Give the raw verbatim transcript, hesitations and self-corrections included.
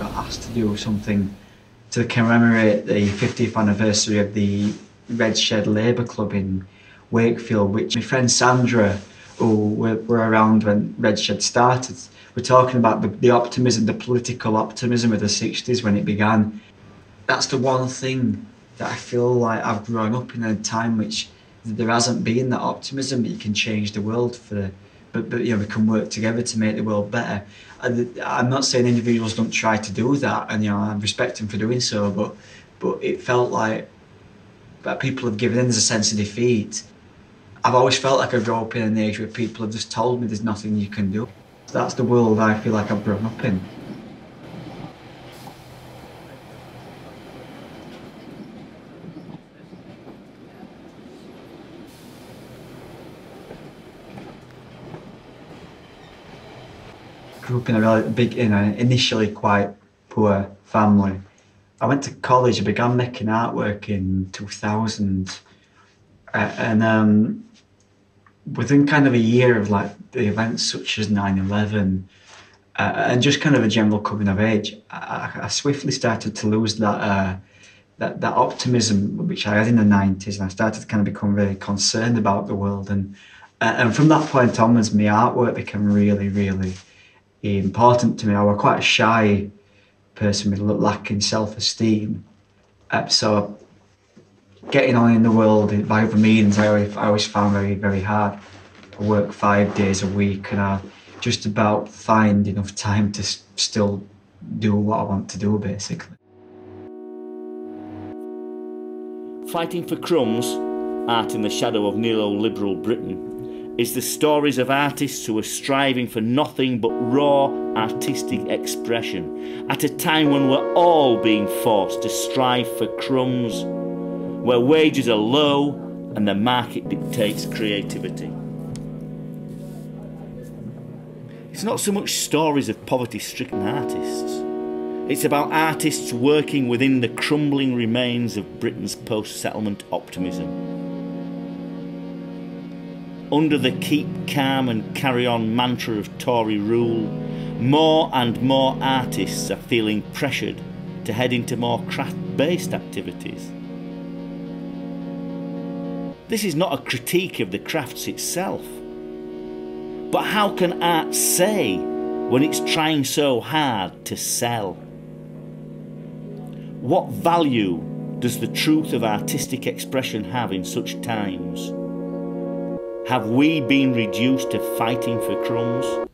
got asked to do something to commemorate the fiftieth anniversary of the Red Shed Labour Club in Wakefield, which my friend Sandra, who were, were around when Red Shed started, were talking about the, the optimism, the political optimism of the sixties when it began. That's the one thing that I feel like I've grown up in a time which there hasn't been that optimism that you can change the world for, but, but you know, we can work together to make the world better. I, I'm not saying individuals don't try to do that, and you know, I respect them for doing so, but, but it felt like that people have given in. There's a sense of defeat. I've always felt like I grew up in an age where people have just told me there's nothing you can do. That's the world I feel like I've grown up in. Grew up in a really big, in an initially quite poor family. I went to college. I began making artwork in two thousand, uh, and um, within kind of a year of like the events such as nine eleven uh, and just kind of a general coming of age, I, I swiftly started to lose that, uh, that that optimism which I had in the nineties, and I started to kind of become really concerned about the world. And uh, and from that point onwards, my artwork became really, really important to me. I was quite a shy person with lacking self-esteem, uh, so getting on in the world by other means I always, I always found very, very hard. I work five days a week, and I just about find enough time to still do what I want to do, basically. Fighting for Crumbs, Art in the Shadow of Neo-Liberal Britain, is the stories of artists who are striving for nothing but raw artistic expression at a time when we're all being forced to strive for crumbs, where wages are low and the market dictates creativity. It's not so much stories of poverty-stricken artists. It's about artists working within the crumbling remains of Britain's post-settlement optimism. Under the keep calm and carry on mantra of Tory rule, more and more artists are feeling pressured to head into more craft-based activities. This is not a critique of the crafts itself, but how can art say when it's trying so hard to sell? What value does the truth of artistic expression have in such times? Have we been reduced to fighting for crumbs?